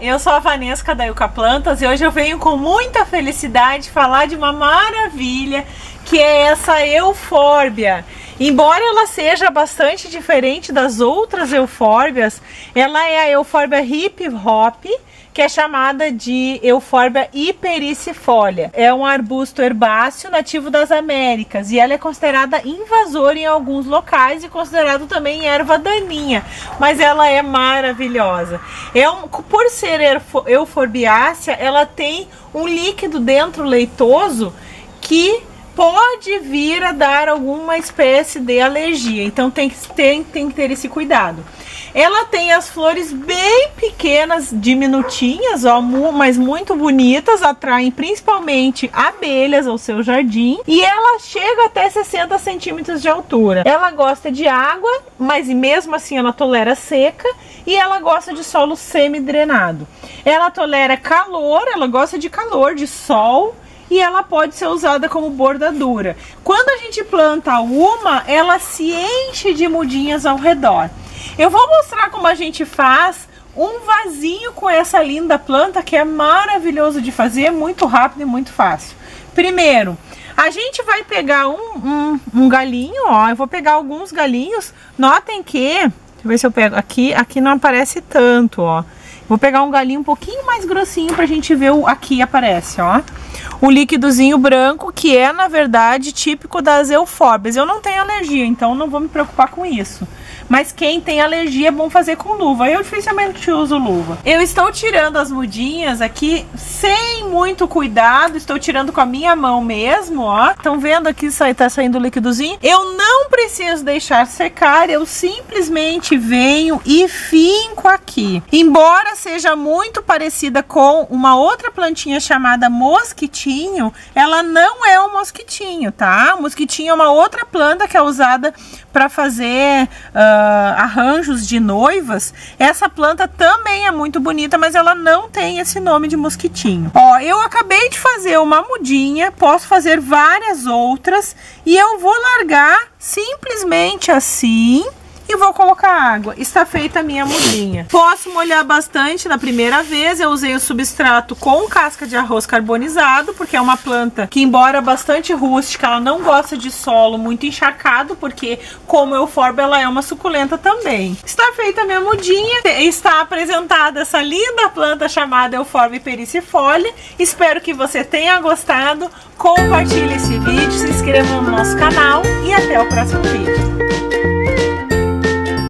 eu sou a Vanessa da Yucca Plantas e hoje eu venho com muita felicidade falar de uma maravilha que é essa eufórbia. Embora ela seja bastante diferente das outras eufórbias, ela é a Euphorbia Hip Hop, que é chamada de Euphorbia hipericifolia. É um arbusto herbáceo nativo das Américas e ela é considerada invasora em alguns locais e considerada também erva daninha, mas ela é maravilhosa. Por ser euforbiácea, ela tem um líquido dentro leitoso que pode vir a dar alguma espécie de alergia, então tem que ter esse cuidado. Ela tem as flores bem pequenas, diminutinhas, ó, mas muito bonitas, atraem principalmente abelhas ao seu jardim, e ela chega até 60 centímetros de altura. Ela gosta de água, mas mesmo assim ela tolera seca, e ela gosta de solo semidrenado. Ela tolera calor, ela gosta de calor, de sol, e ela pode ser usada como bordadura. Quando a gente planta uma, ela se enche de mudinhas ao redor. Eu vou mostrar como a gente faz um vasinho com essa linda planta, que é maravilhoso de fazer, muito rápido e muito fácil. Primeiro, a gente vai pegar um galinho, ó, eu vou pegar alguns galinhos. Notem que, deixa eu ver se eu pego aqui não aparece tanto, ó. Vou pegar um galinho um pouquinho mais grossinho pra gente ver aqui aparece, ó. O líquidozinho branco, que é, na verdade, típico das eufórbias. Eu não tenho alergia, então não vou me preocupar com isso. Mas quem tem alergia é bom fazer com luva. Eu dificilmente uso luva. Eu estou tirando as mudinhas aqui sem muito cuidado. Estou tirando com a minha mão mesmo, ó. Estão vendo aqui, tá saindo o líquidozinho? Eu não preciso deixar secar. Eu simplesmente venho e finco aqui. Embora seja muito parecida com uma outra plantinha chamada mosquitinho, ela não é um mosquitinho, tá? O mosquitinho é uma outra planta que é usada para fazer arranjos de noivas. Essa planta também é muito bonita, mas ela não tem esse nome de mosquitinho. Ó, eu acabei de fazer uma mudinha, posso fazer várias outras, e eu vou largar simplesmente assim e vou colocar água. Está feita a minha mudinha. Posso molhar bastante na primeira vez. Eu usei o substrato com casca de arroz carbonizado, porque é uma planta que, embora bastante rústica, ela não gosta de solo muito encharcado, porque como euforbia ela é uma suculenta também. Está feita a minha mudinha. Está apresentada essa linda planta chamada Euphorbia hipericifolia. Espero que você tenha gostado. Compartilhe esse vídeo, se inscreva no nosso canal e até o próximo vídeo.